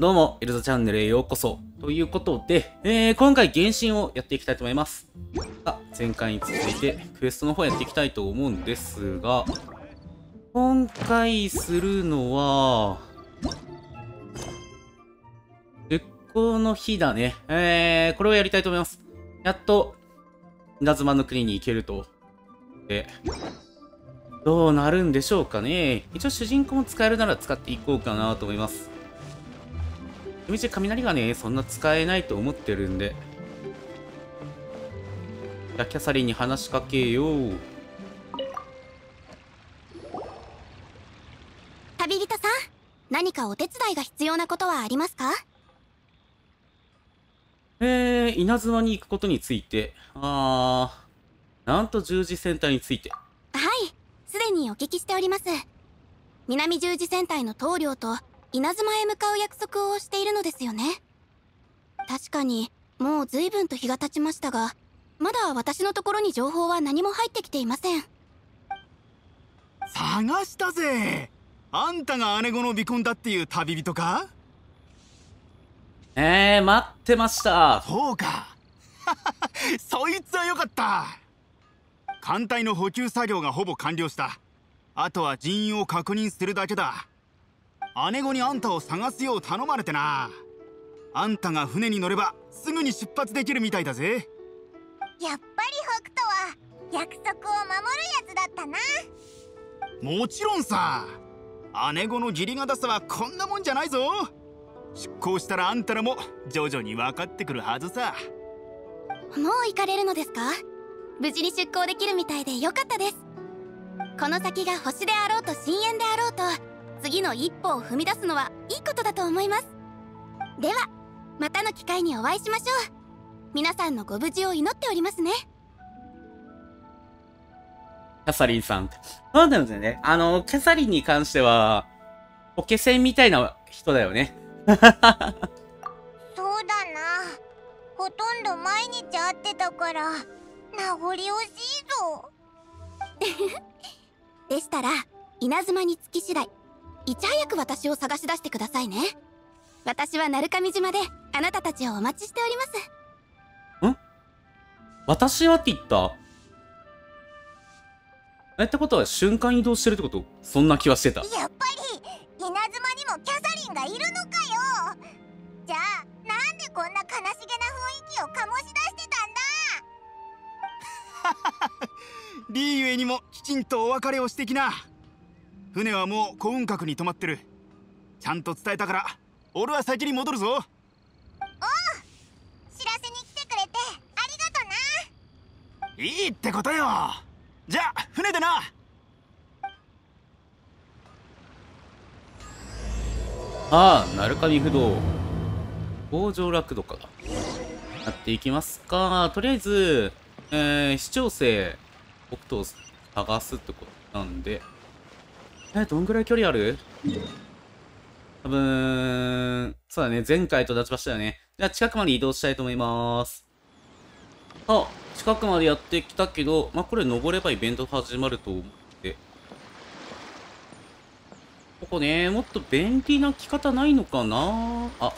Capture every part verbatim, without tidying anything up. どうも、エルザチャンネルへようこそ。ということで、えー、今回原神をやっていきたいと思います。あ、前回に続いてクエストの方やっていきたいと思うんですが、今回するのは、絶好の日だね。えー、これをやりたいと思います。やっと、稲妻の国に行けると。で、どうなるんでしょうかね。一応主人公も使えるなら使っていこうかなと思います。道雷がね、そんな使えないと思ってるんで。じゃあ、キャサリンに話しかけよう。旅人さん、何かお手伝いが必要なことはありますか？えー、稲妻に行くことについて。あー、なんと十字戦隊について。はい、すでにお聞きしております。南十字戦隊の棟梁と、稲妻へ向かう約束をしているのですよね。確かにもう随分と日が経ちましたが、まだ私のところに情報は何も入ってきていません。探したぜ。あんたが姉子の尾婚だっていう旅人か？えー、待ってました。そうかそいつはよかった。艦隊の補給作業がほぼ完了した。あとは人員を確認するだけだ。姉子にあんたを探すよう頼まれてな。あんたが船に乗ればすぐに出発できるみたいだぜ。やっぱり北斗は約束を守るやつだったな。もちろんさ。姉子の義理堅さはこんなもんじゃないぞ。出航したらあんたらも徐々に分かってくるはずさ。もう行かれるのですか？無事に出航できるみたいでよかったです。この先が星であろうと深淵であろうと、次の一歩を踏み出すのはいいことだと思います。ではまたの機会にお会いしましょう。皆さんのご無事を祈っておりますね。キャサリンさん、そうなんですよね。あのキャサリンに関してはポケセンみたいな人だよねそうだな、ほとんど毎日会ってたから名残惜しいぞでしたら稲妻につき次第、いち早く私を探し出してくださいね。私は鳴神島であなたたちをお待ちしております。ん？私はって言った。えってことは瞬間移動してるってこと？そんな気はしてた。やっぱり稲妻にもキャサリンがいるのかよ。じゃあなんでこんな悲しげな雰囲気を醸し出してたんだ。リーゆえにもきちんとお別れをしてきな。船はもう幸運閣に止まってる。ちゃんと伝えたから俺は先に戻るぞ。おう、知らせに来てくれてありがとな。いいってことよ。じゃあ船でな。ああ、鳴神不動北条楽土からやっていきますか。とりあえず、えー、市長生北斗を探すってことなんで、え、どんぐらい距離ある？多分、そうだね。前回と立ちましたよね。じゃあ、近くまで移動したいと思います。あ、近くまでやってきたけど、まあ、これ登ればイベント始まると思って。ここね、もっと便利な着方ないのかな？あ。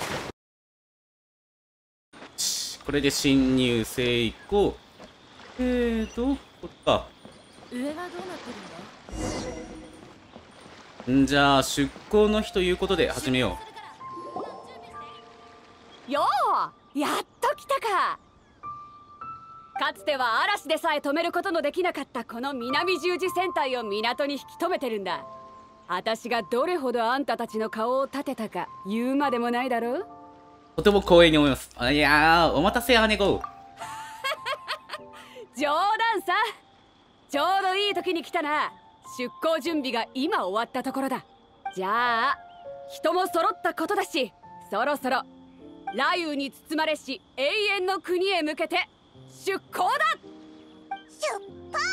これで侵入成功。えーと、こっか。上はどうなってるんだ？んじゃあ出航の日ということで始めよう。よう、やっと来たか。かつては嵐でさえ止めることのできなかったこの南十字戦隊を港に引き止めてるんだ。私がどれほどあんたたちの顔を立てたか言うまでもないだろう。とても光栄に思います。あ、いやー、お待たせ姉子冗談さ。ちょうどいい時に来たな。出航準備が今終わったところだ。じゃあ人も揃ったことだし、そろそろ雷雨に包まれし永遠の国へ向けて出航だ。出発！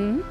ん？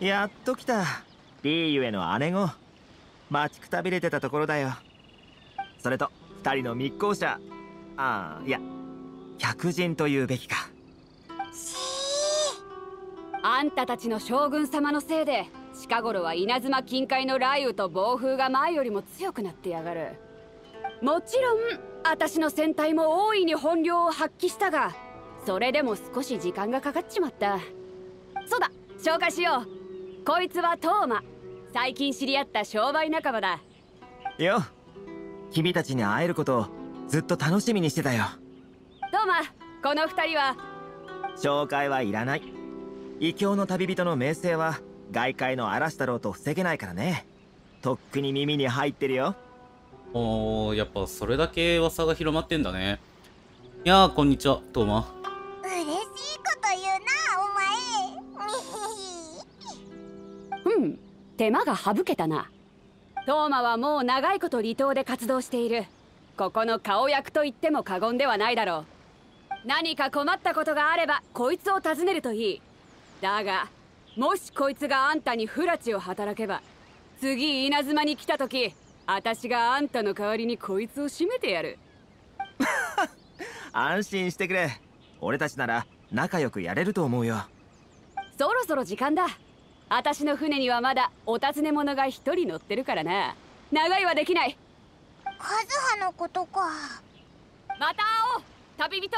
やっと来た。リーユへの姉御、待ちくたびれてたところだよ。それと二人の密航者、ああいや客人というべきか。しー、あんたたちの将軍様のせいで近頃は稲妻近海の雷雨と暴風が前よりも強くなってやがる。もちろん私の船体も大いに本領を発揮したが、それでも少し時間がかかっちまった。そうだ、紹介しよう。こいつはトーマ、最近知り合った商売仲間だよ。君たちに会えることをずっと楽しみにしてたよ。トーマ、この二人は紹介はいらない。異教の旅人の名声は外界の嵐太郎と防げないからね。とっくに耳に入ってるよ。おー、やっぱそれだけ噂が広まってんだね。いやー、こんにちはトーマ。嬉しいこと言うなお前。うん、手間が省けたな。トーマはもう長いこと離島で活動している。ここの顔役と言っても過言ではないだろう。何か困ったことがあればこいつを訪ねるといい。だがもしこいつがあんたに不埒を働けば、次稲妻に来た時、私があんたの代わりにこいつを締めてやる。安心してくれ、俺たちなら仲良くやれると思うよ。そろそろ時間だ。私の船にはまだお尋ね者が一人乗ってるからな。長いはできない。カズハのことか。また会おう旅人。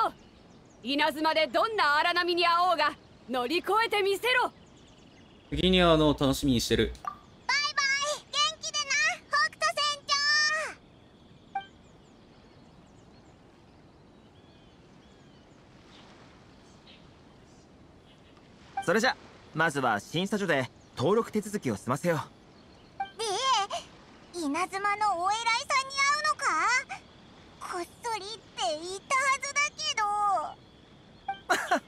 稲妻でどんな荒波に会おうが乗り越えてみせろ。次にあの楽しみにしてる。バイバイ、元気でな北斗船長。それじゃまずは審査所で登録手続きを済ませよう。で、稲妻のお偉いさんに会うのか。こっそりって言ったはずだけど。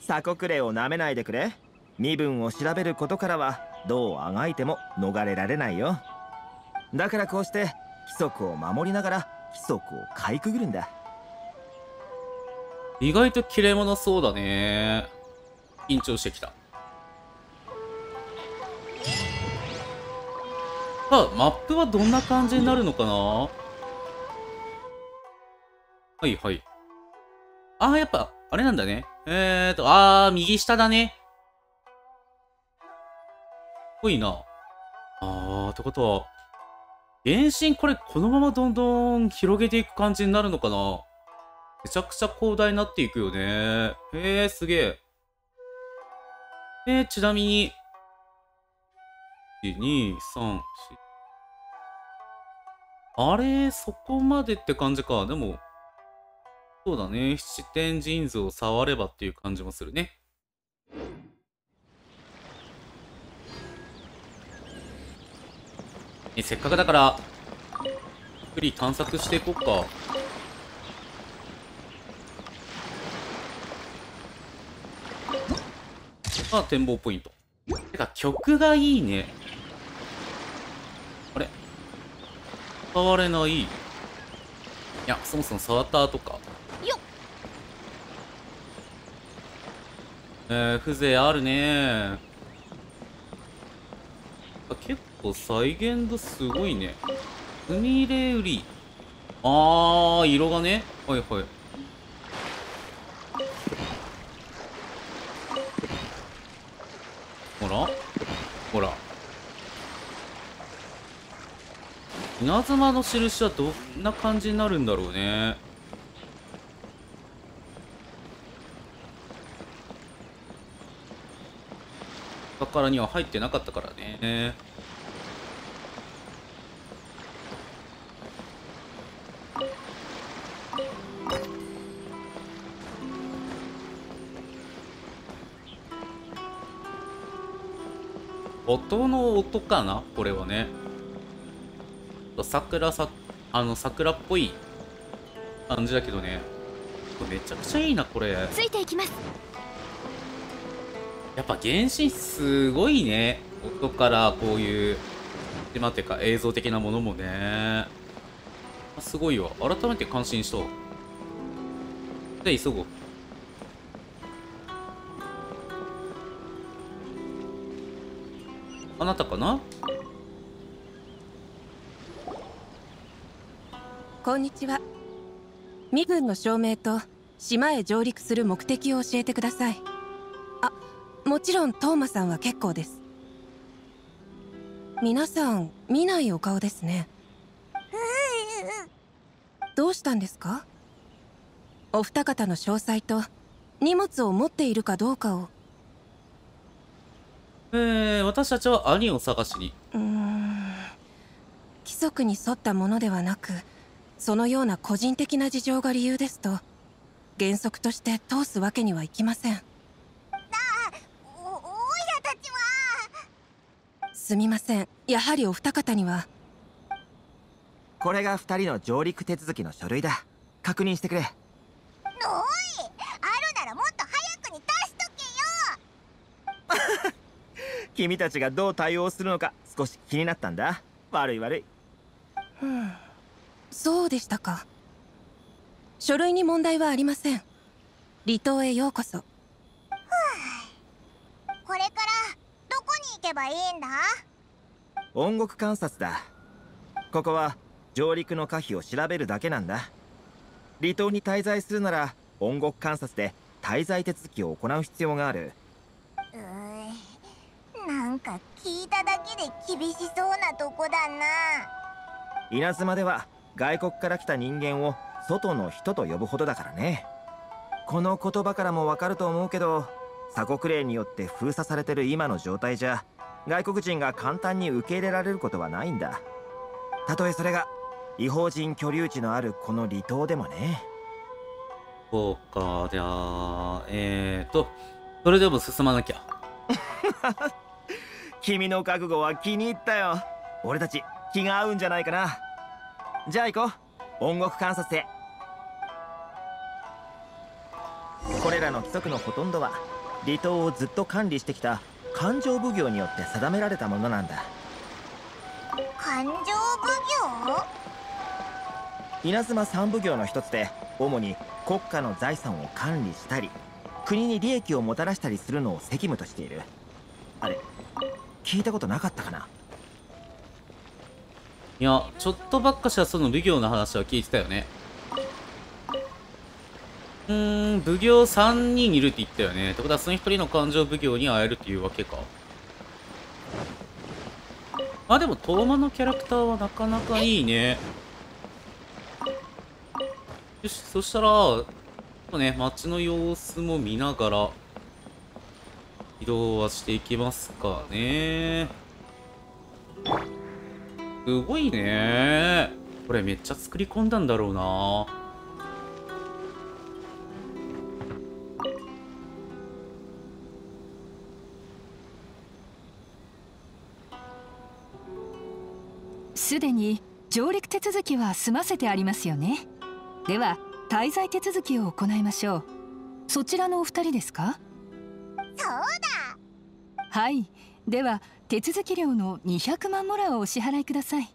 鎖国令をなめないでくれ。身分を調べることからはどうあがいても逃れられないよ。だからこうして規則を守りながら規則をかいくぐるんだ。意外と切れ者そうだね。緊張してきた。さあ、マップはどんな感じになるのかな。はいはい。ああ、やっぱあれなんだね。えーとああ右下だね。ぽいな。あー、ってことは原神、これこのままどんどん広げていく感じになるのかな。めちゃくちゃ広大になっていくよね。へえ、すげえ。えー、ちなみにいちにさんよん、あれそこまでって感じか。でもそうだね、七天神図を触ればっていう感じもするね。せっかくだからゆっくり探索していこうか。が展望ポイント。てか、曲がいいね。あれ触れない。いや、そもそも触った後か。えー、風情あるね。結構再現度すごいね。スミレウリ。あー、色がね。はいはい。ほらほら。稲妻の印はどんな感じになるんだろうね。宝には入ってなかったからね。音の音かなこれはね。桜さ、あの桜っぽい感じだけどね。めちゃくちゃいいなこれ。ついていきます。やっぱ原神すごいね。音からこういう手間っていうか映像的なものもね、すごいわ。改めて感心した。で急ごう。あなたかな。こんにちは。身分の証明と島へ上陸する目的を教えてください。もちろんトーマさんは結構です。皆さん見ないお顔ですね。どうしたんですか？お二方の詳細と荷物を持っているかどうかを。えー、私たちは兄を探しに。うーん、規則に沿ったものではなく、そのような個人的な事情が理由ですと原則として通すわけにはいきません。すみません、やはりお二方には。これが二人の上陸手続きの書類だ。確認してくれ。おい、あるならもっと早くに出しとけよ。君たちがどう対応するのか少し気になったんだ。悪い悪い。うん、そうでしたか。書類に問題はありません。離島へようこそ。これから行けばいいんだ。音楽観察だ。ここは上陸の可否を調べるだけなんだ。離島に滞在するなら音楽観察で滞在手続きを行う必要がある。うー、なんか聞いただけで厳しそうなとこだな。稲妻では外国から来た人間を外の人と呼ぶほどだからね。この言葉からもわかると思うけど、鎖国令によって封鎖されてる今の状態じゃ外国人が簡単に受け入れられることはないんだ。たとえそれが違法人居留地のあるこの離島でもね。そうか。じゃあえーとそれでも進まなきゃ。君の覚悟は気に入ったよ。俺たち気が合うんじゃないかな。じゃあ行こう、音楽観察へ。これらの規則のほとんどは離島をずっと管理してきた勘定奉行によって定められたものなんだ。勘定奉行？稲妻三奉行の一つで、主に国家の財産を管理したり国に利益をもたらしたりするのを責務としている。あれ、聞いたことなかったかな。いや、ちょっとばっかしはその奉行の話は聞いてたよね。うーん、奉行さんにんいるって言ったよね。ってことはそのひとりの勘定奉行に会えるっていうわけか。まあでもトーマのキャラクターはなかなかいいね。よし、そしたらちょっとね、街の様子も見ながら移動はしていきますかね。すごいねこれ。めっちゃ作り込んだんだろうな。すでに上陸手続きは済ませてありますよね。では滞在手続きを行いましょう。そちらのお二人ですか？そうだ、はい、では手続き料のにひゃくまんモラをお支払いください。にひ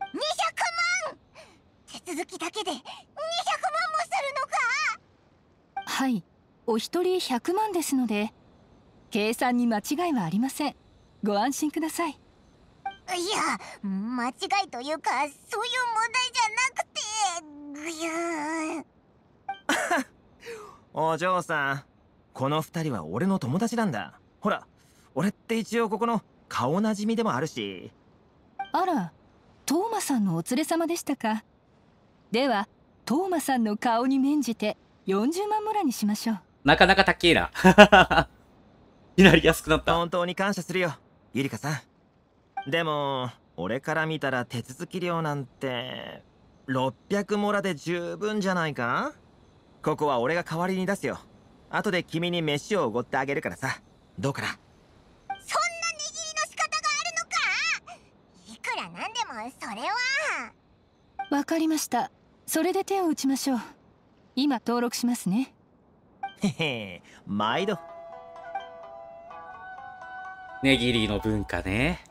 ゃくまん！手続きだけでにひゃくまんもするのか。はい、お一人ひゃくまんですので計算に間違いはありません。ご安心ください。いや、間違いというかそういう問題じゃなくて、ぐやお嬢さん、この二人は俺の友達なんだ。ほら、俺って一応ここの顔なじみでもあるし。あら、トーマさんのお連れ様でしたか。ではトーマさんの顔に免じてよんじゅうまん村にしましょう。なかなか高えな。いなり安くなった。本当に感謝するよ、ゆりかさん。でも俺から見たら手続き料なんてろっぴゃくモラで十分じゃないか。ここは俺が代わりに出すよ。後で君に飯をおごってあげるからさ。どうかな。そんな握りの仕方があるのか。いくらなんでもそれは。わかりました。それで手を打ちましょう。今登録しますね。へへ、毎度。ねぎりの文化ね。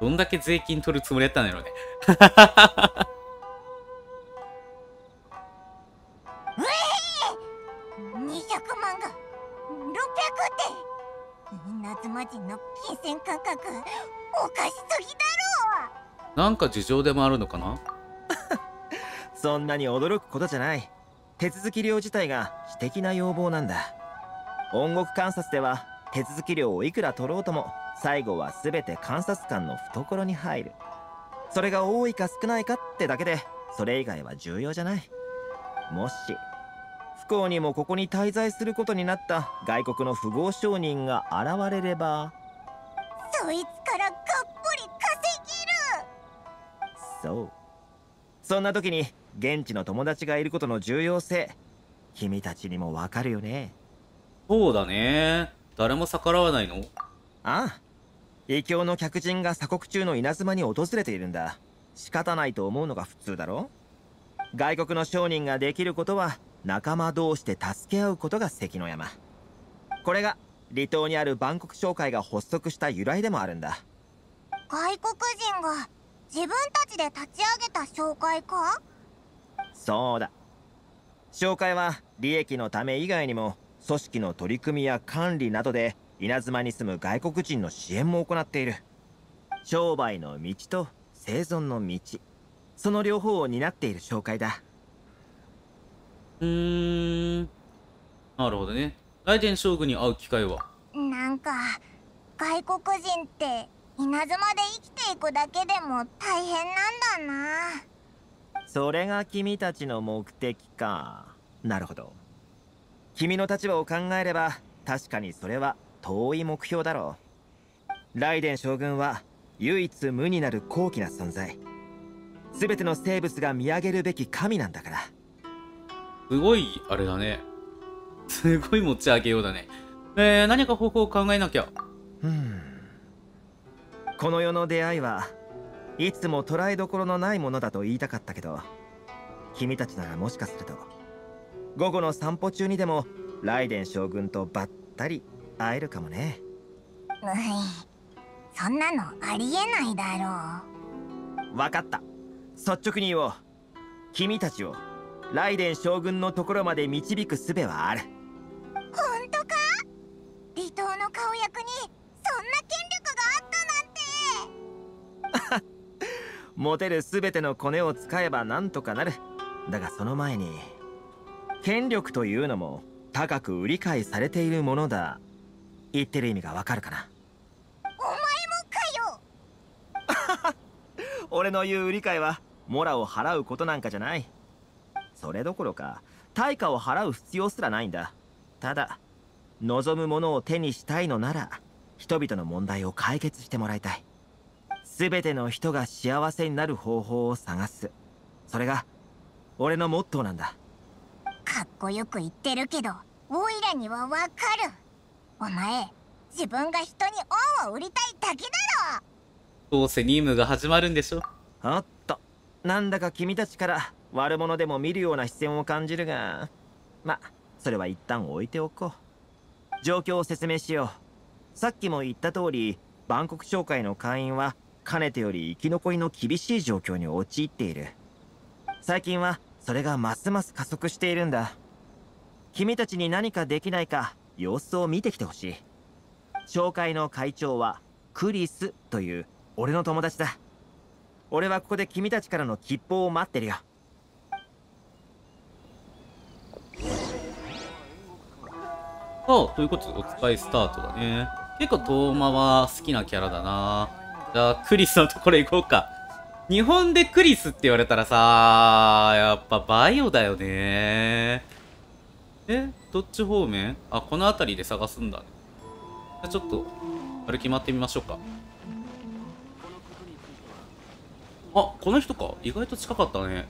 どんだけ税金取るつもりやったんだろうね。なんか事情でもあるのかな。そんなに驚くことじゃない。手続き料自体が私的な要望なんだ。音楽観察では手続き料をいくら取ろうとも最後は全て観察官の懐に入る。それが多いか少ないかってだけでそれ以外は重要じゃない。もし不幸にもここに滞在することになった外国の富豪商人が現れれば、そいつからがっぽり稼げる。そう、そんな時に現地の友達がいることの重要性、君たちにもわかるよね。そうだね。誰も逆らわないの？ああ、異教の客人が鎖国中の稲妻に訪れているんだ。仕方ないと思うのが普通だろ。外国の商人ができることは仲間同士で助け合うことが関の山。これが離島にある万国商会が発足した由来でもあるんだ。外国人が自分たちで立ち上げた商会か。そうだ。商会は利益のため以外にも組織の取り組みや管理などで稲妻に住む外国人の支援も行っている。商売の道と生存の道、その両方を担っている商会だ。うーん、なるほどね。大天将軍に会う機会はなんか外国人って稲妻で生きていくだけでも大変なんだな。それが君たちの目的か。なるほど。君の立場を考えれば確かにそれは遠い目標だろう。ライデン将軍は唯一無になる高貴な存在、全ての生物が見上げるべき神なんだから。すごいあれだね。すごい持ち上げようだね。えー、何か方法を考えなきゃ。うん、この世の出会いはいつも捉えどころのないものだと言いたかったけど、君たちならもしかすると午後の散歩中にでもライデン将軍とばったり会えるかもね。うい、そんなのありえないだろう。分かった。率直に言おう。君たちをライデン将軍のところまで導く術はある。本当か？離島の顔役にそんな権力があったなんて。持てる全てのコネを使えばなんとかなる。だがその前に権力というのも高く売り買いされているものだ。言ってる意味がわかるかな。お前もかよ。俺の言う売り買いはモラを払うことなんかじゃない。それどころか対価を払う必要すらないんだ。ただ望むものを手にしたいのなら人々の問題を解決してもらいたい。全ての人が幸せになる方法を探す、それが俺のモットーなんだ。かっこよく言ってるけどオイラにはわかる。お前自分が人に恩を売りたいだけだろ。どうせ任務が始まるんでしょ。おっと、なんだか君たちから悪者でも見るような視線を感じるが、ま、それは一旦置いておこう。状況を説明しよう。さっきも言った通り、万国商会の会員はかねてより生き残りの厳しい状況に陥っている。最近はそれがますます加速しているんだ。君たちに何かできないか様子を見てきてほしい。商会の会長はクリスという俺の友達だ。俺はここで君たちからの吉報を待ってるよ。そうということでお使いスタートだね。結構トーマは好きなキャラだな。じゃあクリスのところ行こうか。日本でクリスって言われたらさ、やっぱバイオだよね。え、どっち方面？あ、この辺りで探すんだね。じゃあちょっと歩き回ってみましょうか。あ、この人か。意外と近かったね。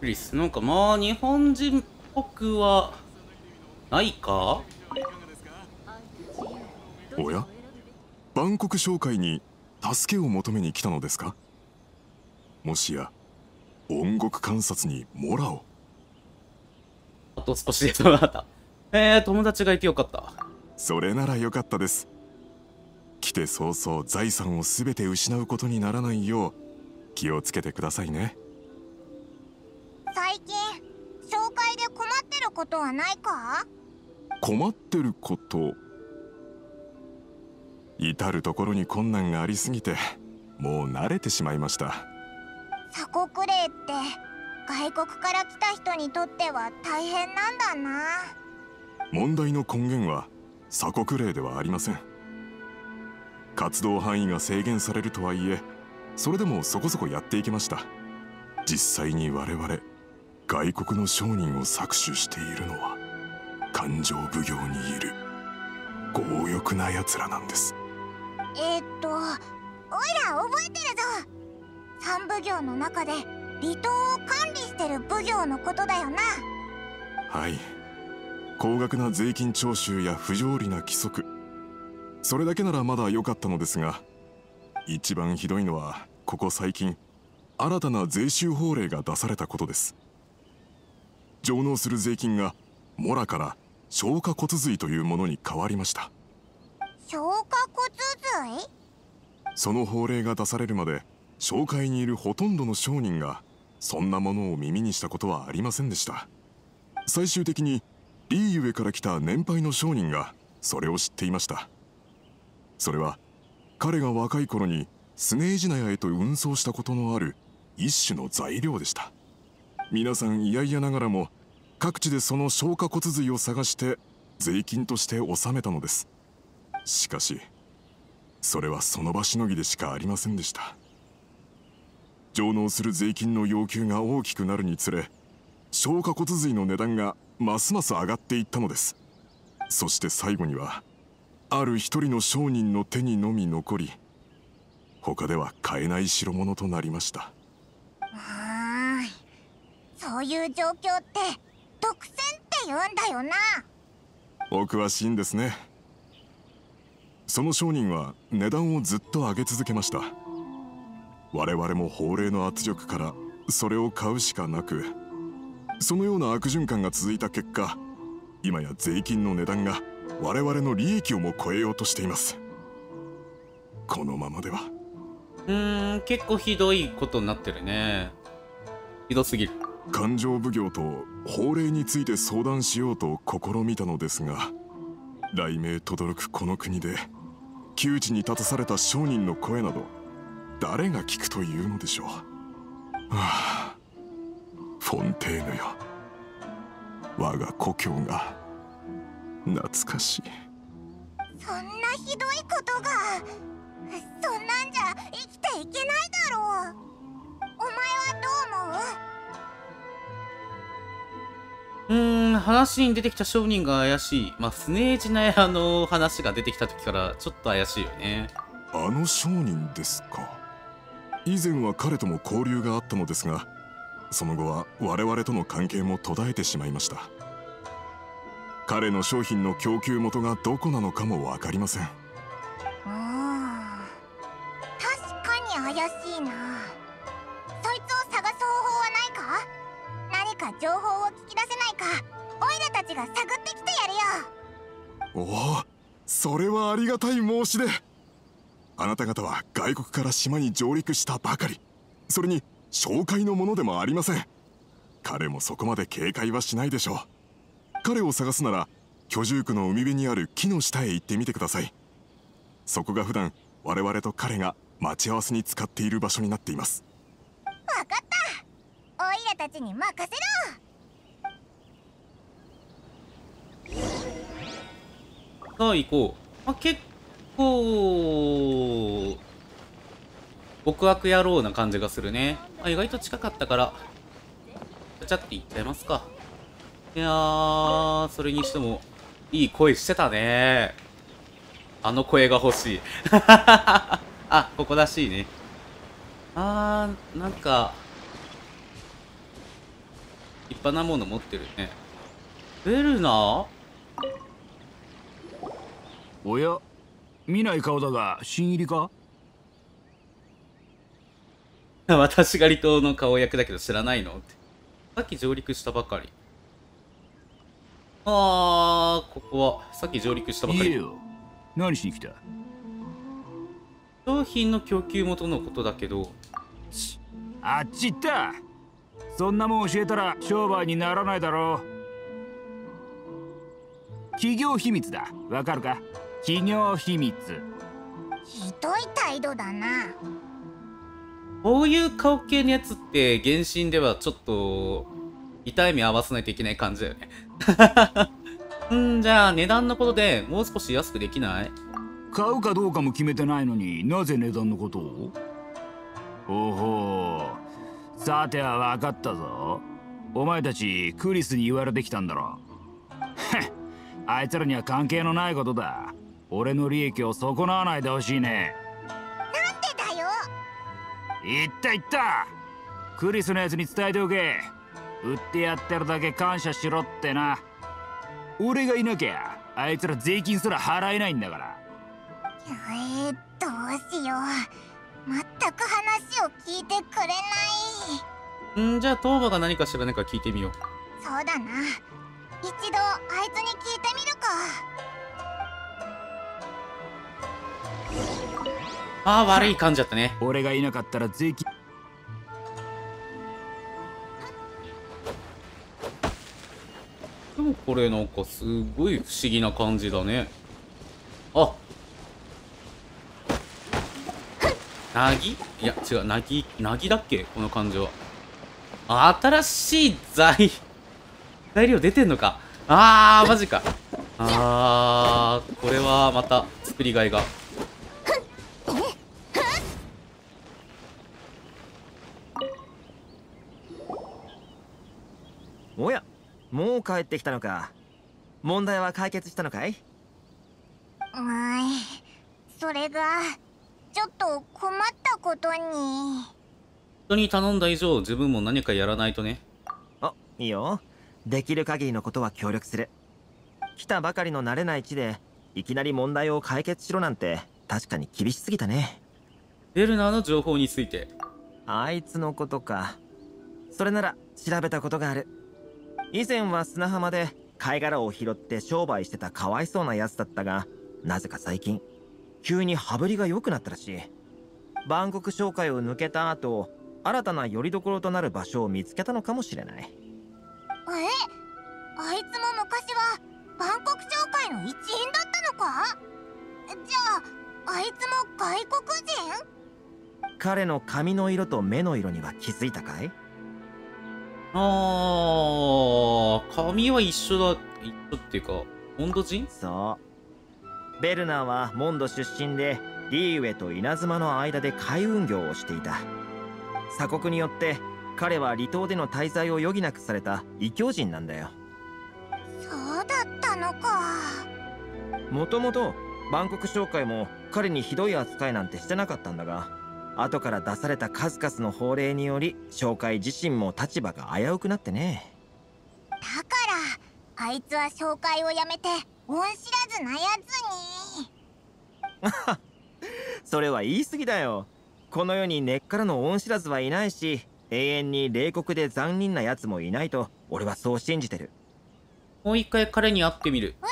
クリス、なんかまあ日本人っぽくはないか。おや、万国商会に助けを求めに来たのですか。もしや音楽観察にモラを。あと少しでそうだった。えー、友達がいてよかった。それならよかったです。来て早々財産を全て失うことにならないよう気をつけてくださいね。最近商会で困ってることはないか。困ってること、至る所に困難がありすぎてもう慣れてしまいました。鎖国令って外国から来た人にとっては大変なんだな。問題の根源は鎖国令ではありません。活動範囲が制限されるとはいえ、それでもそこそこやっていきました。実際に我々外国の商人を搾取しているのは勘定奉行にいる強欲な奴らなんです。えっと、おいら覚えてるぞ。三奉行の中で離島を管理してる奉行のことだよな。はい。高額な税金徴収や不条理な規則、それだけならまだ良かったのですが、一番ひどいのはここ最近新たな税収法令が出されたことです。上納する税金がモラから消化骨髄というものに変わりました。消化骨髄。その法令が出されるまで商会にいるほとんどの商人がそんなものを耳にしたことはありませんでした。最終的にリーゆえから来た年配の商人がそれを知っていました。それは彼が若い頃にスネージナヤへと運送したことのある一種の材料でした。皆さん嫌々ながらも各地でその消化骨髄を探して税金として納めたのです。しかしそれはその場しのぎでしかありませんでした。上納する税金の要求が大きくなるにつれ、消化骨髄の値段がますます上がっていったのです。そして最後にはある一人の商人の手にのみ残り、他では買えない代物となりました。はーい、そういう状況って独占って言うんだよな。お詳しいんですね。その商人は値段をずっと上げ続けました。我々も法令の圧力からそれを買うしかなく、そのような悪循環が続いた結果、今や税金の値段が我々の利益をも超えようとしています。このままでは。うーん、結構ひどいことになってるね。ひどすぎる。勘定奉行と法令について相談しようと試みたのですが、雷鳴とどろくこの国で窮地に立たされた商人の声など誰が聞くというのでしょう。はあ、フォンテーヌよ、我が故郷が懐かしい。そんなひどいことが。そんなんじゃ生きていけないだろう。お前はどう思う？うーん、話に出てきた商人が怪しい。まあ、スネージナヤの話が出てきた時からちょっと怪しいよね。あの商人ですか。以前は彼とも交流があったのですが、その後は我々との関係も途絶えてしまいました。彼の商品の供給元がどこなのかも分かりません。うん、確かに怪しいな。そいつを探す方法はないか。何か情報を聞き出せないか。オイラたちが探ってきてやるよ。おお、それはありがたい申し出。あなた方は外国から島に上陸したばかり、それに紹介のものでもありません。彼もそこまで警戒はしないでしょう。彼を探すなら居住区の海辺にある木の下へ行ってみてください。そこが普段我々と彼が待ち合わせに使っている場所になっています。わかった、オイラたちに任せろ。さあ行こう。あ、結構極悪野郎な感じがするね。あ、意外と近かったからちゃちゃって行っちゃいますか。いやー、それにしてもいい声してたね。あの声が欲しい。あ、ここらしいね。あー、なんか立派なもの持ってるね。ベルナ？おや、見ない顔だが新入りか？私が離島の顔役だけど知らないのって。さっき上陸したばかり。ああ、ここはさっき上陸したばかり。いいよ、何しに来た？商品の供給元のことだけど。あっち行った。そんなもん教えたら商売にならないだろう。企業秘密だ、わかるか？企業秘密。ひどい態度だな。こういう顔系のやつって原神ではちょっと痛い目合わせないといけない感じだよね。んじゃあ値段のことでもう少し安くできない？買うかどうかも決めてないのになぜ値段のことを？ほほう、さては分かったぞ。お前たちクリスに言われてきたんだろ。あいつらには関係のないことだ。俺の利益を損なわないでほしいね。言った言った、クリスのやつに伝えておけ。売ってやってるだけ感謝しろってな。俺がいなきゃあいつら税金すら払えないんだから。えー、どうしよう、全く話を聞いてくれない。んじゃあトーバが何か知らないか聞いてみよう。そうだな、一度あいつに聞いてみるか。ああ、悪い感じだったね。俺がいなかったら税金。でもこれなんかすごい不思議な感じだね。あ、なぎ？いや違う、なぎ、なぎだっけこの感じは。新しい材材料出てんのか。あー、マジか。あー、これはまた作りがいが。おや、もう帰ってきたのか。問題は解決したのかい？うーい、それがちょっと困ったことに。人に頼んだ以上自分も何かやらないとね。あ、いいよ、できる限りのことは協力する。来たばかりの慣れない地でいきなり問題を解決しろなんて確かに厳しすぎたね。ベルナーの情報について。あいつのことか。それなら調べたことがある。以前は砂浜で貝殻を拾って商売してたかわいそうなやつだったが、なぜか最近急に羽振りが良くなったらしい。バンコク商会を抜けた後、新たな拠り所となる場所を見つけたのかもしれない。え、あいつも昔はバンコク商会の一員だったのか？じゃああいつも外国人？彼の髪の色と目の色には気づいたかい？あー、髪は一緒だ、一緒っていうかモンド人？そう、ベルナーはモンド出身でリーウェと稲妻の間で海運業をしていた。鎖国によって彼は離島での滞在を余儀なくされた異教人なんだよ。そうだったのか。もともとバンコク商会も彼にひどい扱いなんてしてなかったんだが、後から出された数々の法令により商会自身も立場が危うくなってね。だからあいつは商会をやめて恩知らずなやつに。それは言い過ぎだよ。この世に根っからの恩知らずはいないし、永遠に冷酷で残忍なやつもいないと俺はそう信じてる。もう一回彼に会ってみる。え、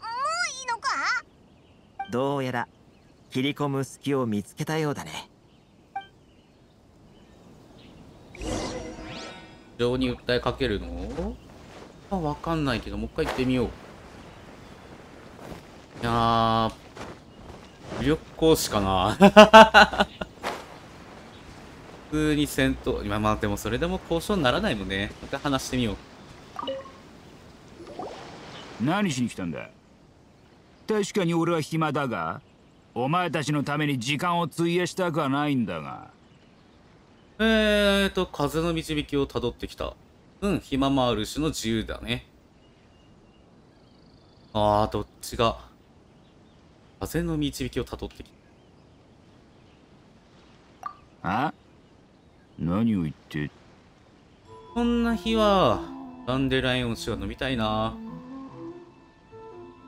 もういいのか？どうやら切り込む隙を見つけたようだね。情に訴えかけるの？あ、わかんないけど、もう一回行ってみよう。いやー、武力行使かな。普通に戦闘、今まあでもそれでも交渉にならないもんね。また話してみよう。何しに来たんだ？確かに俺は暇だが、お前たちのために時間を費やしたくはないんだが。えーと、風の導きをたどってきた。うん、暇もある種の自由だね。あー、どっちが。風の導きをたどってきた。あ？何を言って。こんな日は、ダンデライオン酒が飲みたいな。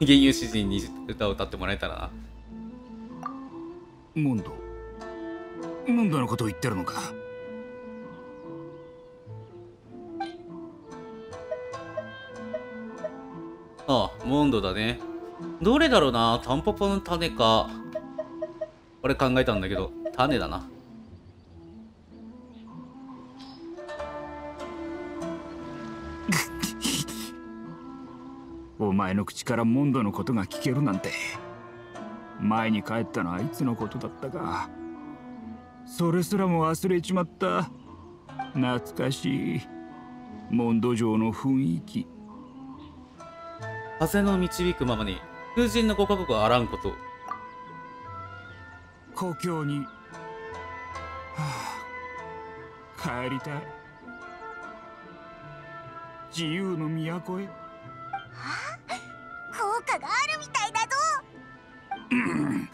原油詩人に歌を歌ってもらえたらな。モンド。モンドのことを言ってるのか。ああ、モンドだね。どれだろうな、タンポポの種か。俺考えたんだけど、種だな。お前の口からモンドのことが聞けるなんて。前に帰ったのはいつのことだったか。それすらも忘れちまった。懐かしいモンド城の雰囲気。風の導くままに風神のご加護があらんこと。故郷に、はあ、帰りたい。自由の都へ。はあ、効果があるみたいだぞ。うん、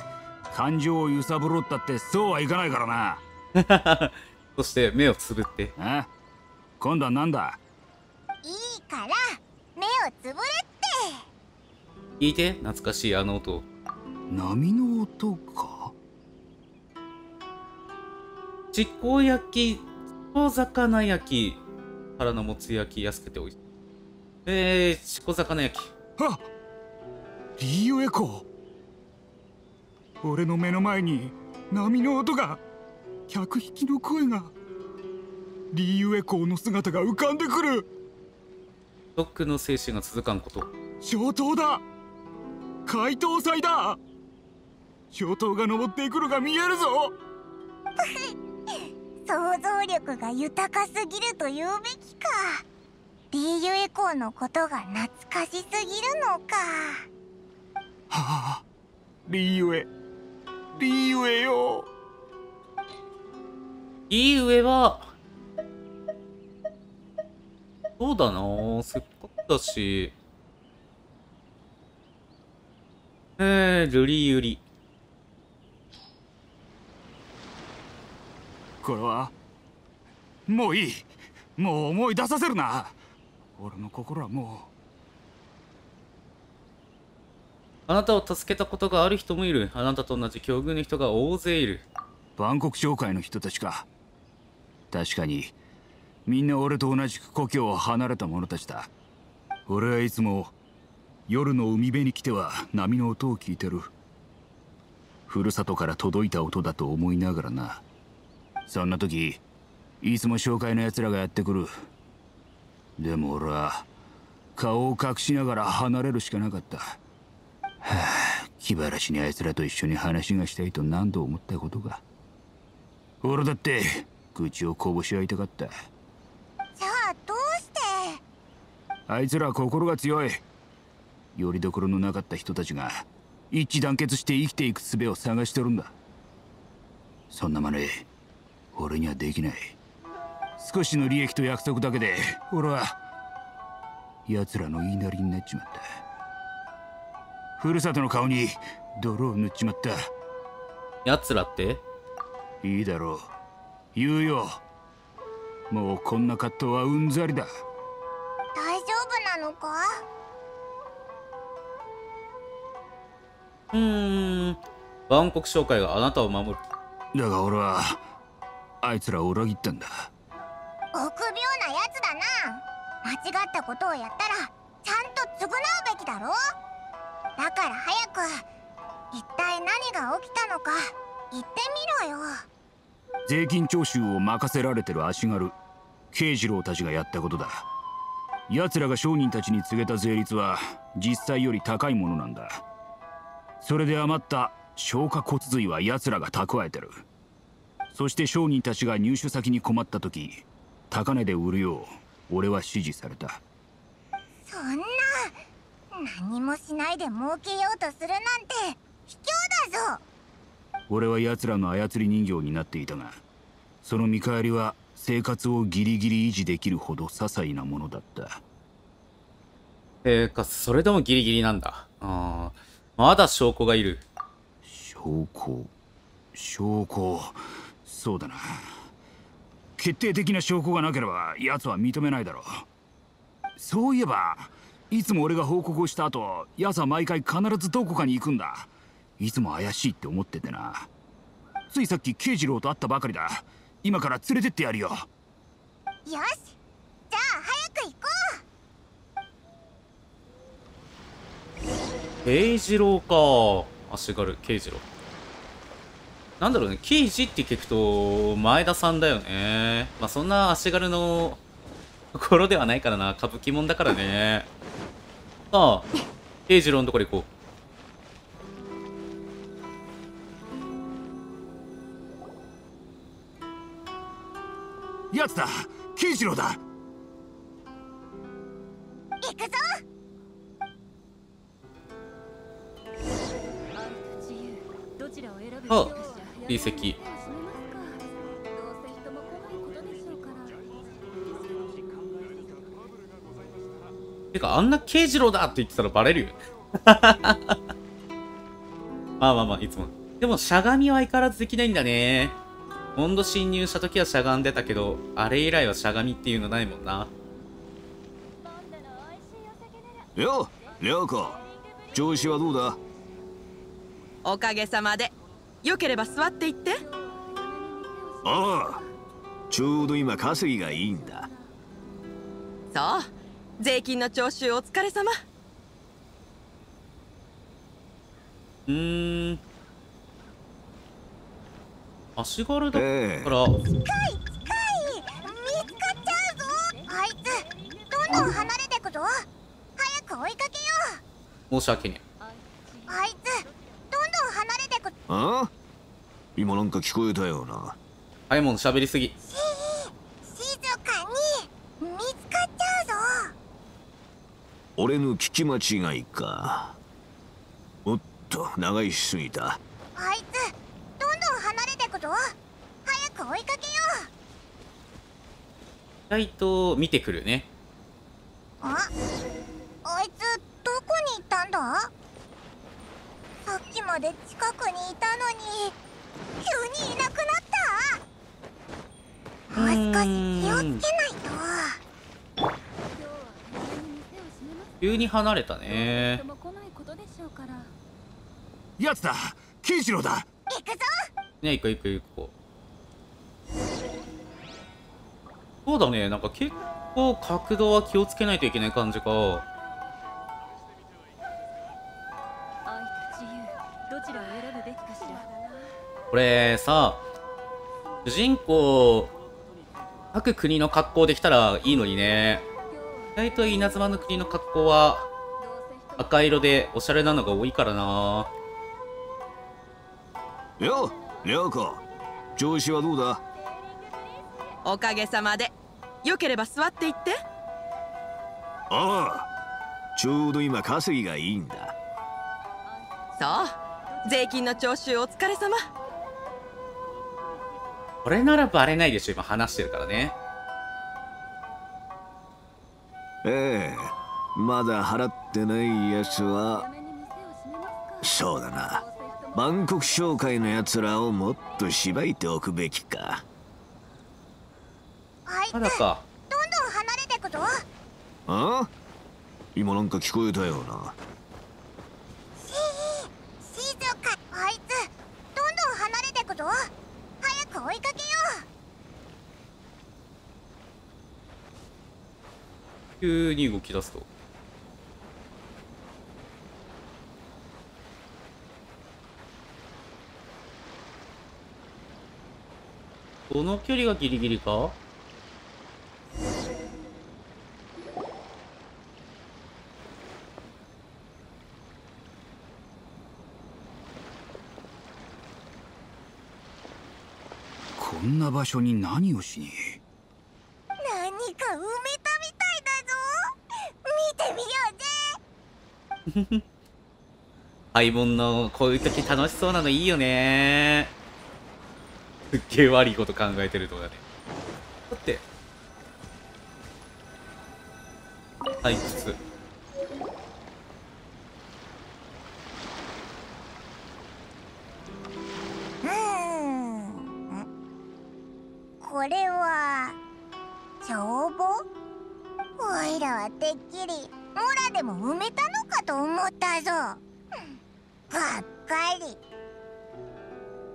感情を揺さぶろうったってそうはいかないからな。そして目をつぶって。あ、今度はなんだ。いいから目をつぶれって。聞いて、懐かしいあの音。波の音か。ちっこ焼き、小魚焼き、腹のもつ焼き、安くておいしい。えー、ちっこ魚焼き。あ、リーオエコー。俺の目の前に波の音が、ひゃくひきの声が、リーオエコーの姿が浮かんでくる。ロックの精神が続かんこと。上等だ。解凍祭だ。上等が登っていくのが見えるぞ。想像力が豊かすぎると言うべきか。リーユエコーのことが懐かしすぎるのか。はあ、リーユエ、リーユエよ。リーユエはそうだな、せっかくだし。えー、ルリユリ。これはもういい。もう思い出させるな。俺の心はもう。あなたを助けたことがある人もいる。あなたと同じ境遇の人が大勢いる。万国商会の人たちか。確かにみんな俺と同じく故郷を離れた者たちだ。俺はいつも夜の海辺に来ては波の音を聞いてる。ふるさとから届いた音だと思いながらな。そんな時いつも紹介のやつらがやってくる。でも俺は顔を隠しながら離れるしかなかった。はあ、気晴らしにあいつらと一緒に話がしたいと何度思ったことか。俺だって口をこぼし合いたかった。じゃあどうしてあいつらは心が強い。よりどころのなかった人たちが一致団結して生きていく術を探してるんだ。そんな真似俺にはできない。少しの利益と約束だけで俺は奴らの言いなりになっちまった。ふるさとの顔に泥を塗っちまった。奴らっていいだろう、言うよ。もうこんな葛藤はうんざりだ。大丈夫なのか。うーん、万国商会があなたを守る。だが俺はあいつらを裏切ったんだ。臆病なやつだな。間違ったことをやったらちゃんと償うべきだろ。だから早く一体何が起きたのか言ってみろよ。税金徴収を任せられてる足軽慶次郎たちがやったことだ。奴らが商人たちに告げた税率は実際より高いものなんだ。それで余った消化骨髄は奴らが蓄えてる。そして商人たちが入手先に困った時、高値で売るよう俺は指示された。そんな何もしないで儲けようとするなんて卑怯だぞ。俺は奴らの操り人形になっていたが、その見返りは生活をギリギリ維持できるほど些細なものだった。えー、かそれでもギリギリなんだ。あー、まだ証拠がいる。証拠証拠そうだな。決定的な証拠がなければ奴は認めないだろう。そういえばいつも俺が報告をした後、ヤスは毎回必ずどこかに行くんだ。いつも怪しいって思っててな。ついさっき慶次郎と会ったばかりだ。今から連れてってやるよ。よし、じゃあ早く行こう。慶次郎か、足軽慶次郎なんだろうね。慶次って聞くと前田さんだよね。まあそんな足軽のところではないからな、歌舞伎もんだからね。さあ、慶次郎のところ行こう。やつだ、慶次郎だ。行くぞ。あ、離席。てかあんな慶次郎だって言ってたらバレるよ。まあまあまあ、いつもでもしゃがみは相変わらずできないんだね。温度侵入した時はしゃがんでたけど、あれ以来はしゃがみっていうのないもんな。よう、涼子、調子はどうだ？おかげさまで。よければ座っていって。ああ、ちょうど今稼ぎがいいんだ。そう、税金の徴収お疲れ様。うーん、足軽だから、ええ、近い近い、見つかっちゃうぞ。あいつどんどん離れてくぞ。早く追いかけよう。申し訳ねえ。あいつどんどん離れてく。ああ、今なんか聞こえたような。早いもん、喋りすぎ。静かに、見つかっちゃうぞ。俺の聞き間違いか。おっと、長いしすぎた。あいつ早く追いかけよう。意外と見てくるね。あ、あいつどこに行ったんだ？さっきまで近くにいたのに急にいなくなった。もう少し気をつけないと。急に離れたね。やつだ、慶次郎だ。行くぞ。ね、行こう行こう行こう。そうだね、なんか結構角度は気をつけないといけない感じか。これさ、主人公各国の格好できたらいいのにね。意外と稲妻の国の格好は赤色でおしゃれなのが多いからな。よっ、涼子、調子はどうだ？おかげさまで。よければ座っていって。ああ、ちょうど今稼ぎがいいんだ。そう、税金の徴収お疲れ様。これならバレないでしょ、今話してるからね。ええ、まだ払ってないやつはそうだな、万国商会のやつらをもっとしばいておくべきか。あいつどんどん離れてくぞ。ああ、今なんか聞こえたような。静か。あいつどんどん離れてくぞ。早く追いかけよう。急に動き出すとどの距離がギリギリか？こんな場所に何をしに？何か埋めたみたいだぞ。見てみようぜ。ハイモンのこういう時楽しそうなのいいよね。すっげえ悪いこと考えてるとこだね。だって採掘これは帳簿？おいらはてっきりモラでも埋めたのかと思ったぞ。がっかり。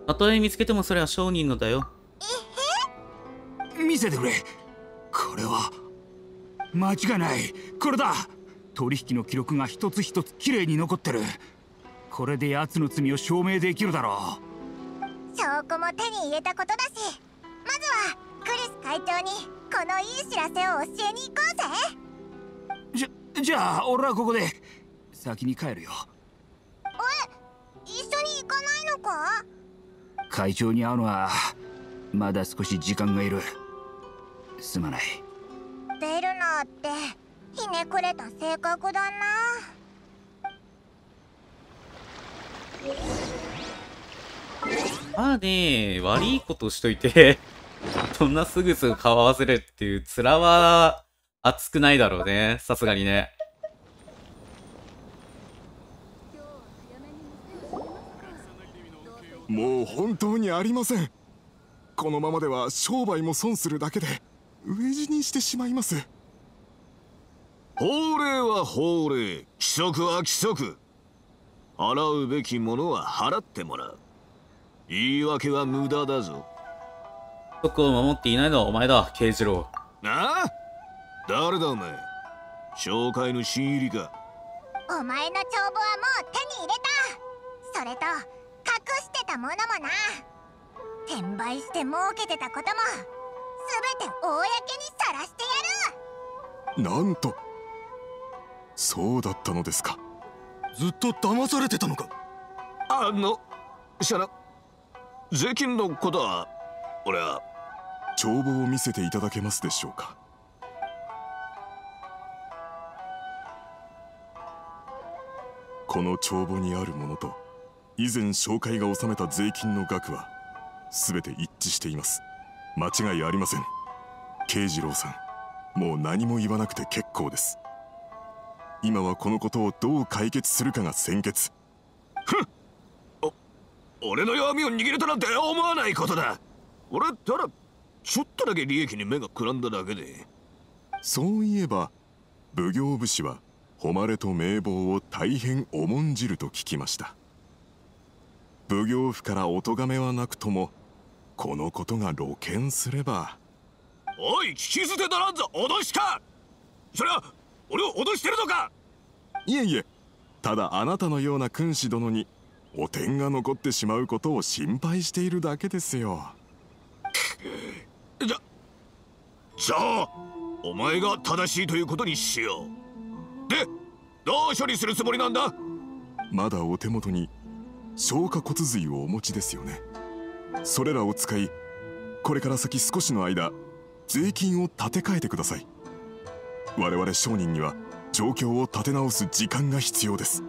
たとえ見つけてもそれは商人のだよ。えへ？見せてくれ。これは間違いない。これだ。取引の記録が一つ一つきれいに残ってる。これで奴の罪を証明できるだろう。証拠も手に入れたことだし、まずはクリス会長にこのいい知らせを教えに行こうぜ。じゃじゃあ俺はここで先に帰るよ。え、一緒に行かないのか？会長に会うのはまだ少し時間がいる。すまない。ベルナーってひねくれた性格だな。まあね、悪いことしといてそんなすぐすぐ顔合わせるっていう面は熱くないだろうね、さすがにね。もう本当にありません。このままでは商売も損するだけで飢え死にしてしまいます。法令は法令、規則は規則。払うべきものは払ってもらう。言い訳は無駄だぞ。規則を守っていないのはお前だ、慶次郎。ああ、誰だお前。紹介の新入りか。お前の帳簿はもう手に入れた。それと隠してたものもな。転売して儲けてたことも全て公にさらしてやる。なんと、そうだったのですか。ずっと騙されてたのか。あのシャラ、税金のことは俺は。帳簿を見せていただけますでしょうか。この帳簿にあるものと以前紹介が納めた税金の額は全て一致しています。間違いありません。慶次郎さん、もう何も言わなくて結構です。今はこのことをどう解決するかが先決。ふん、お俺の弱みを握れたなんて思わないことだ。俺たらちょっとだけ利益に目がくらんだだけで。そういえば奉行武士は誉れと名簿を大変重んじると聞きました。奉行府からお咎めはなくとも、このことが露見すれば。おい、聞き捨てならんぞ、脅しか。それは俺を脅してるのか。いえいえ、ただあなたのような君子殿に汚点が残ってしまうことを心配しているだけですよ。じゃじゃあお前が正しいということにしよう。でどう処理するつもりなんだ。まだお手元に消化骨髄をお持ちですよね。それらを使い、これから先少しの間税金を立て替えてください。我々商人には状況を立て直す時間が必要です。そ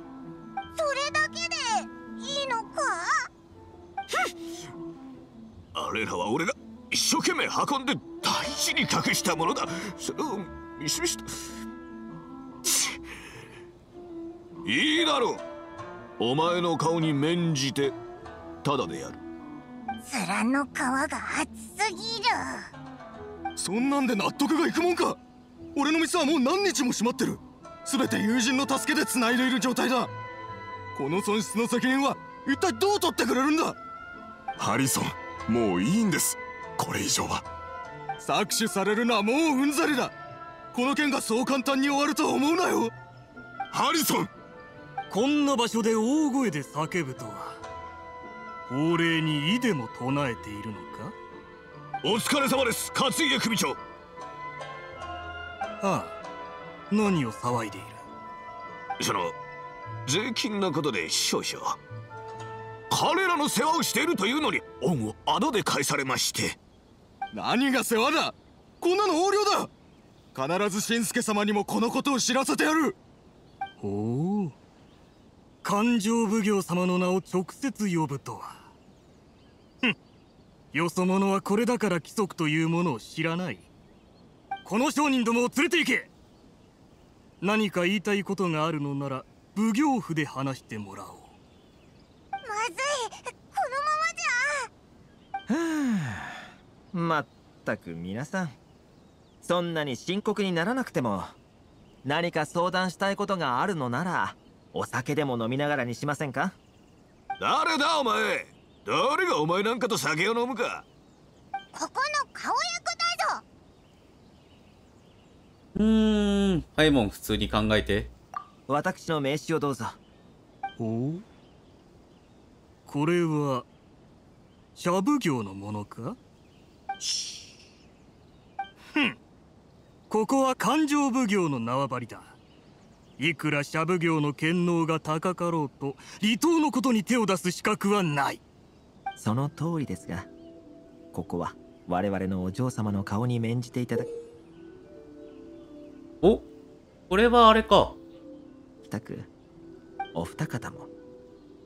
れだけでいいのか。あれらは俺が一生懸命運んで大事に隠したものだ。それを見せました。いいだろう、お前の顔に免じてただでやる。面の皮が厚すぎる。そんなんで納得がいくもんか。俺の店はもう何日も閉まってる。全て友人の助けで繋いでいる状態だ。この損失の責任は一体どう取ってくれるんだ。ハリソン、もういいんです。これ以上は。搾取されるのはもううんざりだ。この件がそう簡単に終わるとは思うなよ、ハリソン。こんな場所で大声で叫ぶとは、法令に異でも唱えているのか。お疲れ様です、勝家組長。ああ、何を騒いでいる。その税金のことで少々。彼らの世話をしているというのに恩をあだで返されまして。何が世話だ、こんなの横領だ。必ず新助様にもこのことを知らせてやる。ほう、勘定奉行様の名を直接呼ぶとは。ふん、よそ者はこれだから規則というものを知らない。この商人どもを連れて行け。何か言いたいことがあるのなら奉行府で話してもらおう。まずい、このままじゃ。はあ、まったく皆さん、そんなに深刻にならなくても、何か相談したいことがあるのならお酒でも飲みながらにしませんか。誰だお前、誰がお前なんかと酒を飲むか。ここの顔役だぞ。うーん、はい、もう普通に考えて。私の名刺をどうぞ。おう、これは茶奉行のものか。ふん、ここは勘定奉行の縄張りだ。いくら茶奉行の権能が高かろうと離島のことに手を出す資格はない。その通りですが、ここは我々のお嬢様の顔に免じていただく。お、これはあれか。北区、お二方も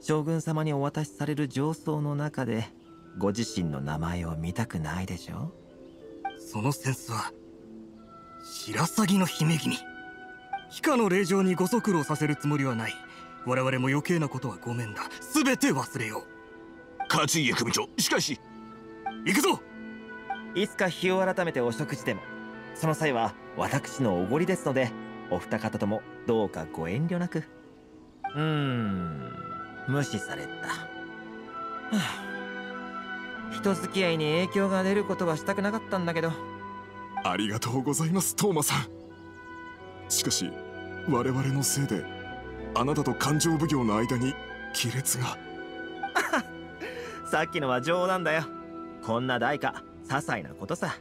将軍様にお渡しされる上奏の中でご自身の名前を見たくないでしょう。そのセンスは白鷺の姫君。非下の令嬢にご足労させるつもりはない。我々も余計なことはごめんだ。全て忘れよう。勝家組長、しかし行くぞ。いつか日を改めてお食事でも。その際は私のおごりですので、お二方ともどうかご遠慮なく。うーん、無視された。はあ、人付き合いに影響が出ることはしたくなかったんだけど。ありがとうございます、トーマさん。しかし我々のせいであなたと勘定奉行の間に亀裂が。さっきのは冗談だよ。こんな代価、些細なことさ。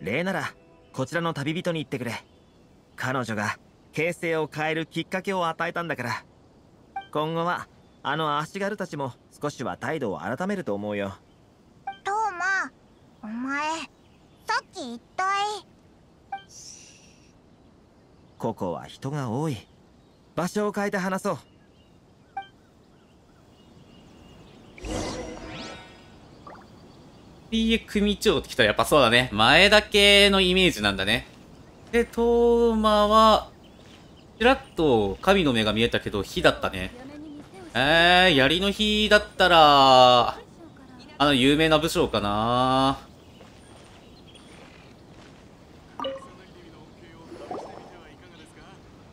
礼ならこちらの旅人に言ってくれ。彼女が形勢を変えるきっかけを与えたんだから。今後はあの足軽たちも少しは態度を改めると思うよ。トーマ、お前さっき一体。ここは人が多い。場所を変えて話そう。勝家組長って来たらやっぱそうだね。前だけのイメージなんだね。で、トーマは、ちらっと神の目が見えたけど、火だったね。えー、槍の火だったら、あの有名な武将かな。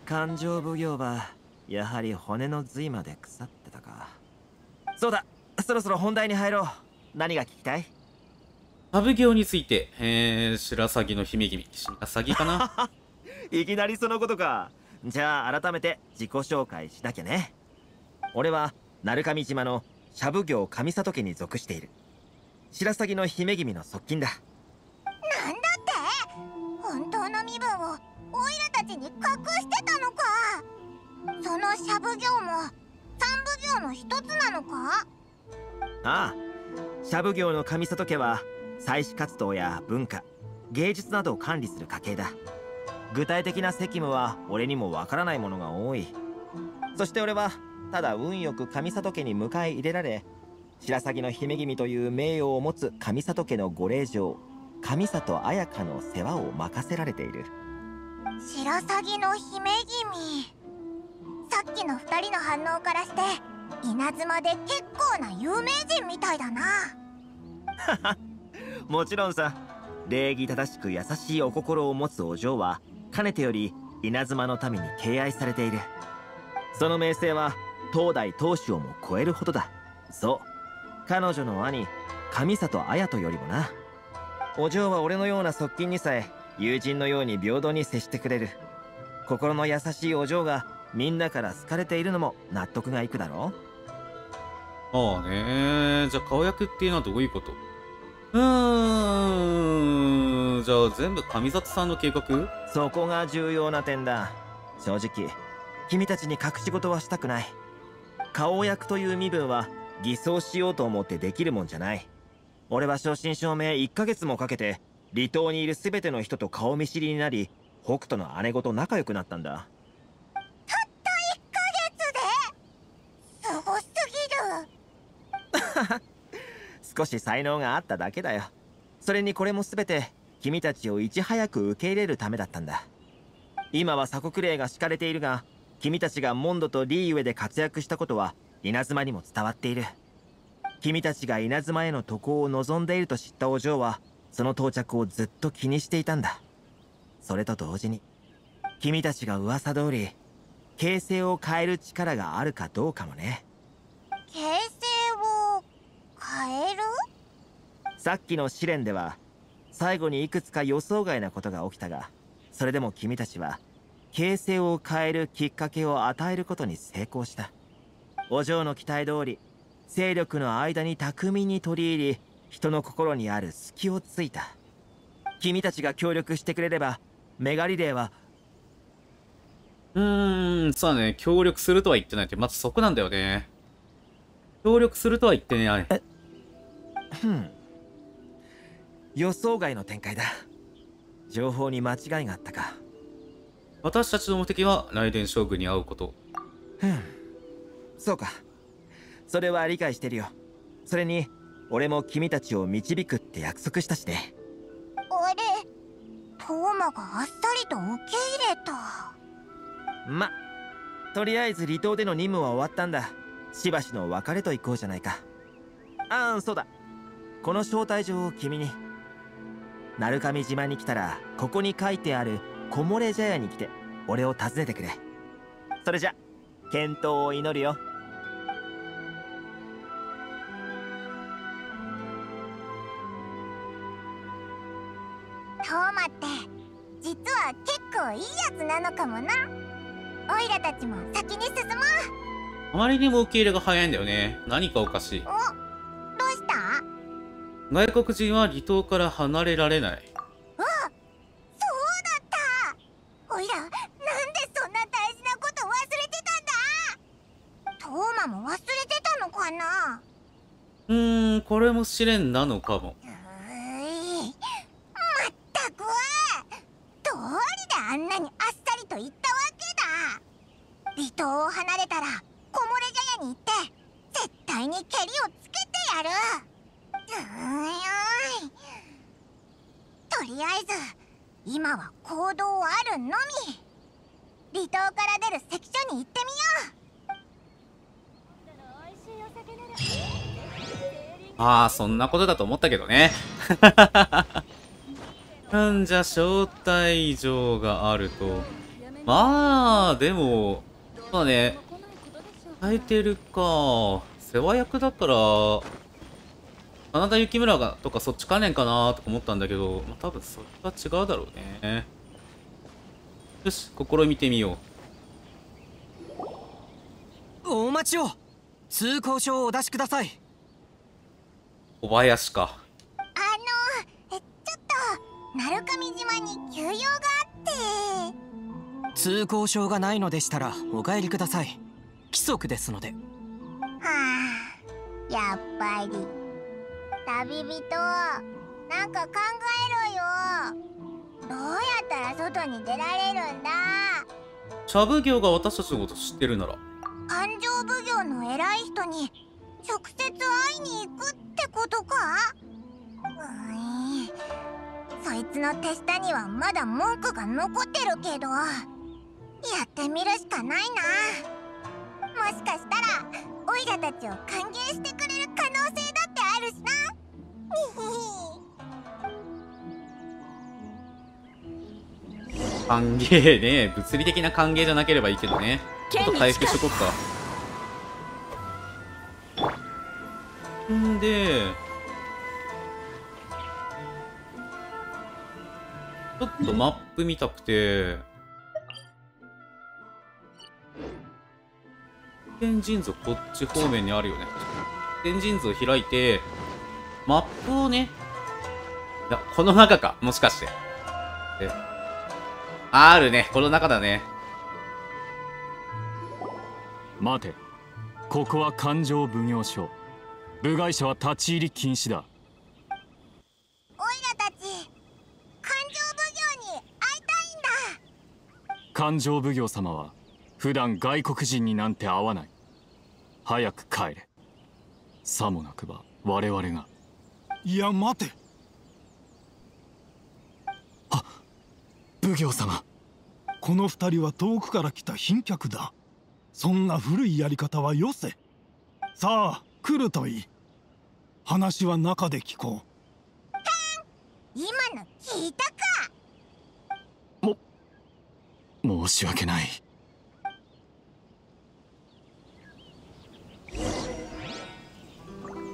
勘定奉行は、やはり骨の髄まで腐ってたか。そうだ、そろそろ本題に入ろう。何が聞きたい？茶奉行について、えー、白鷺の姫君、白鷺かな。いきなりそのことか。じゃあ改めて自己紹介しなきゃね。俺は鳴神島の茶奉行上里家に属している白鷺の姫君の側近だ。なんだって、本当の身分をオイラたちに隠してたのか。その茶奉行も三奉行の一つなのか。ああ、茶奉行の上里家は祭祀活動や文化、芸術などを管理する家系だ。具体的な責務は俺にもわからないものが多い。そして俺はただ運よく上里家に迎え入れられ、白鷺の姫君という名誉を持つ上里家のご令嬢、上里綾香の世話を任せられている。白鷺の姫君、さっきの二人の反応からして稲妻で結構な有名人みたいだな。ははもちろんさ。礼儀正しく優しいお心を持つお嬢はかねてより稲妻の民に敬愛されている。その名声は当代当主をも超えるほどだ。そう、彼女の兄上里綾人よりもな。お嬢は俺のような側近にさえ友人のように平等に接してくれる。心の優しいお嬢がみんなから好かれているのも納得がいくだろう。ああね。じゃあ顔役っていうのはどういうこと？うーん、じゃあ全部神里さんの計画？そこが重要な点だ。正直君たちに隠し事はしたくない。顔役という身分は偽装しようと思ってできるもんじゃない。俺は正真正銘いっかげつもかけて離島にいる全ての人と顔見知りになり、北斗の姉子と仲良くなったんだ。たったいっかげつで？すごすぎる。少し才能があっただけだよ。それにこれも全て君たちをいち早く受け入れるためだったんだ。今は鎖国令が敷かれているが、君たちがモンドとリーウェで活躍したことは稲妻にも伝わっている。君たちが稲妻への渡航を望んでいると知ったお嬢はその到着をずっと気にしていたんだ。それと同時に君たちが噂通り形勢を変える力があるかどうかもね。形勢を変える？さっきの試練では最後にいくつか予想外なことが起きたが、それでも君たちは形勢を変えるきっかけを与えることに成功した。お嬢の期待通り勢力の間に巧みに取り入り、人の心にある隙をついた。君たちが協力してくれればメガリレーはうーんそうだね、協力するとは言ってないってまずそこなんだよね。協力するとは言ってない。えふん、予想外の展開だ。情報に間違いがあったか。私たちの目的は雷電将軍に会うこと。ふん、そうか、それは理解してるよ。それに俺も君たちを導くって約束したしね。あれ、ポーマがあっさりと受け入れた。ま、とりあえず離島での任務は終わったんだ。しばしの別れと行こうじゃないか。ああ、そうだ、この招待状を君に。鳴神島に来たらここに書いてある木漏れ茶屋に来て俺を訪ねてくれ。それじゃ健闘を祈るよ。トーマって実は結構いいやつなのかもな。オイラたちも先に進もう。あまりにも受け入れが早いんだよね。何かおかしい。お、どうした？外国人は離島から離れられない。あ、そうだった。オイラなんでそんな大事なこと忘れてたんだ。トーマも忘れてたのかな。うーん、これも試練なのかも。あんなにあっさりと言ったわけだ。離島を離れたら木漏れ茶屋に行って絶対にケリをつけてやる。うーいおい、とりあえず今は行動あるのみ。離島から出る関所に行ってみよう。ああ、そんなことだと思ったけどね。なんじゃ招待状があると。まあでもまあね、変えてるか。世話役だから真田幸村がとかそっち関連かなーとか思ったんだけど、まあ、多分それは違うだろうね。よし、試みてみよう。お待ちを。通行証をお出しください。小林か。鳴神島に急用があって。通行証がないのでしたらお帰りください。規則ですので。はあ、やっぱり旅人なんか考えろよ。どうやったら外に出られるんだ。茶奉行が私たちのこと知ってるなら勘定奉行の偉い人に直接会いに行くってことか。うん、そいつの手下にはまだ文句が残ってるけど、やってみるしかないな。もしかしたらオイラたちを歓迎してくれる可能性だってあるしな。歓迎ね、物理的な歓迎じゃなければいいけどね。ちょっと回復しとこっか。んでちょっとマップ見たくて。天神像こっち方面にあるよね。天神像開いてマップをね、いや、この中か。もしかして。え。R ね。この中だね。待て。ここは勘定奉行所。部外者は立ち入り禁止だ。オイラたち、勘定奉行に会いたいんだ。勘定奉行様は、普段外国人になんて会わない。早く帰れ。さもなくば我々が。いや待て。あ、奉行様、この二人は遠くから来た賓客だ。そんな古いやり方はよせ。さあ来るといい。話は中で聞こう。へん、今の聞いたか。も申し訳ない。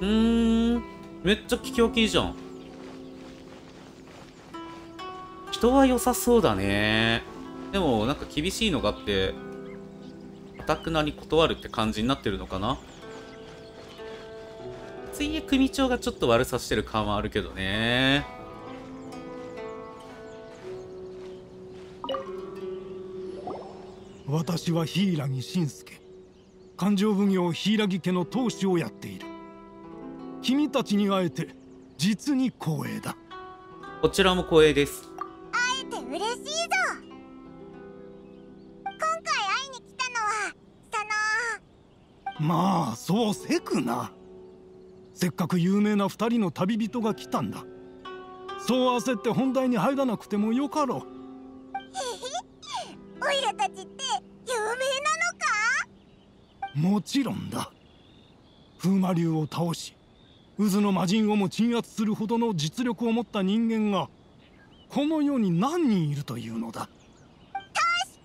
うーん、めっちゃ聞き分けいいじゃん。人は良さそうだね。でもなんか厳しいのがあって、かたくなに断るって感じになってるのかな。ついえ組長がちょっと悪さしてる感はあるけどね。私は柊木慎介、勘定奉行柊木家の当主をやっている。君たちに会えて実に光栄だ。こちらも光栄です。会えて嬉しいぞ。今回会いに来たのはその…まあそうせくな。せっかく有名な二人の旅人が来たんだ。そう焦って本題に入らなくてもよかろう。へへ、オイラたちって有名なのか。もちろんだ。風魔竜を倒し渦の魔人をも鎮圧するほどの実力を持った人間がこの世に何人いるというのだ。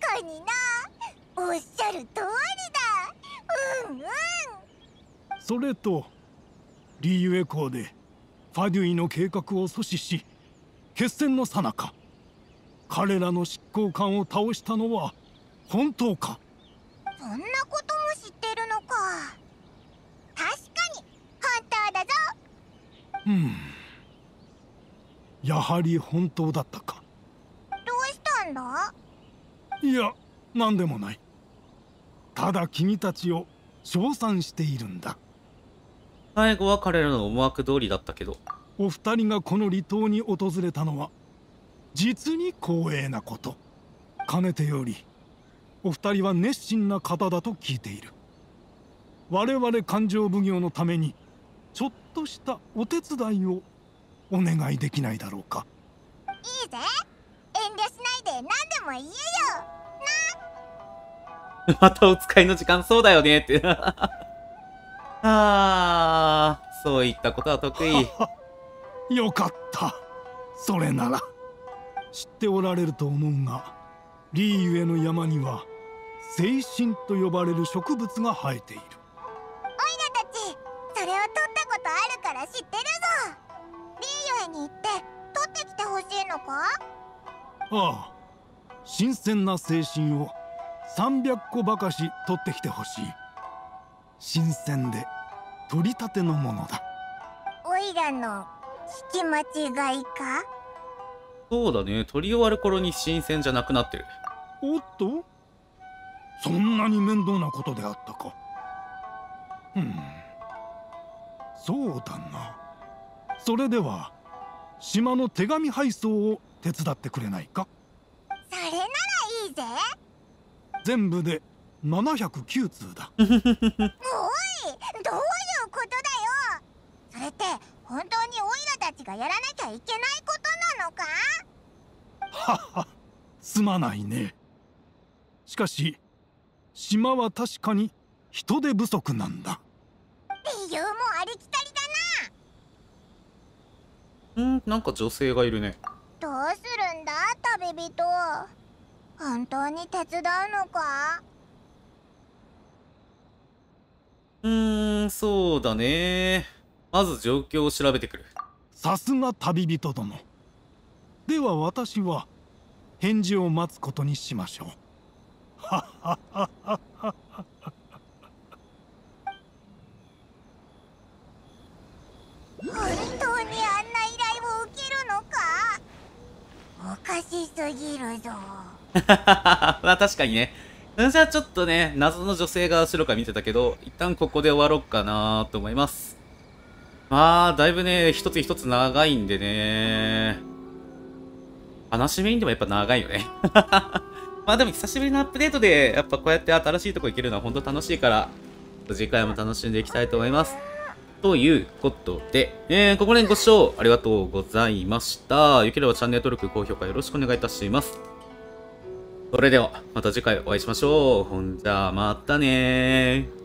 確かにな。おっしゃる通りだ。うんうん。それとリーユエ公でファデュイの計画を阻止し、決戦の最中彼らの執行官を倒したのは本当か。そんなことも知ってるのか。確かに本当だぞ。うん、やはり本当だったか。どうしたんだ。いや何でもない。ただ君たちを称賛しているんだ。最後は彼らの思惑通りだったけど。お二人がこの離島に訪れたのは実に光栄なこと。かねてよりお二人は熱心な方だと聞いている。我々勘定奉行のためにちょっとしたお手伝いをお願いできないだろうか。いいぜ、遠慮しないで何でも言えよな。またお使いの時間。そうだよねってああ、そういったことは得意。よかった。それなら知っておられると思うが、リーユエの山には精神と呼ばれる植物が生えている。それを取ったことあるから知ってるぞ。リーユエに行って取ってきてほしいのか。ああ、新鮮な精神をさんびゃっこばかし取ってきてほしい。新鮮で取りたてのものだ。オイラの聞き間違いか。そうだね、取り終わる頃に新鮮じゃなくなってる。おっと、そんなに面倒なことであったか。うん、そうだな。それでは島の手紙配送を手伝ってくれないか。それならいいぜ。全部でななひゃくきゅう通だ。おい、どういうことだよ。それって本当にオイラたちがやらなきゃいけないことなのか。はは、すまないね。しかし島は確かに人手不足なんだ。理由もありきたりだな。うん、なんか女性がいるね。どうするんだ旅人。本当に手伝うのか。うーん、そうだね。まず状況を調べてくる。さすが旅人殿。では私は返事を待つことにしましょう。はっはっはっはっはっは。本当にあんな依頼を受けるのか。おかしすぎるぞ。まあ確かにね。じゃあちょっとね、謎の女性が後ろから見てたけど、一旦ここで終わろうかなと思います。まあ、だいぶね、一つ一つ長いんでね。話メインでもやっぱ長いよね。まあでも久しぶりのアップデートで、やっぱこうやって新しいとこ行けるのは本当楽しいから、次回も楽しんでいきたいと思います。ということで、えー、ここまでご視聴ありがとうございました。よければチャンネル登録、高評価よろしくお願いいたします。それでは、また次回お会いしましょう。ほんじゃ、またねー。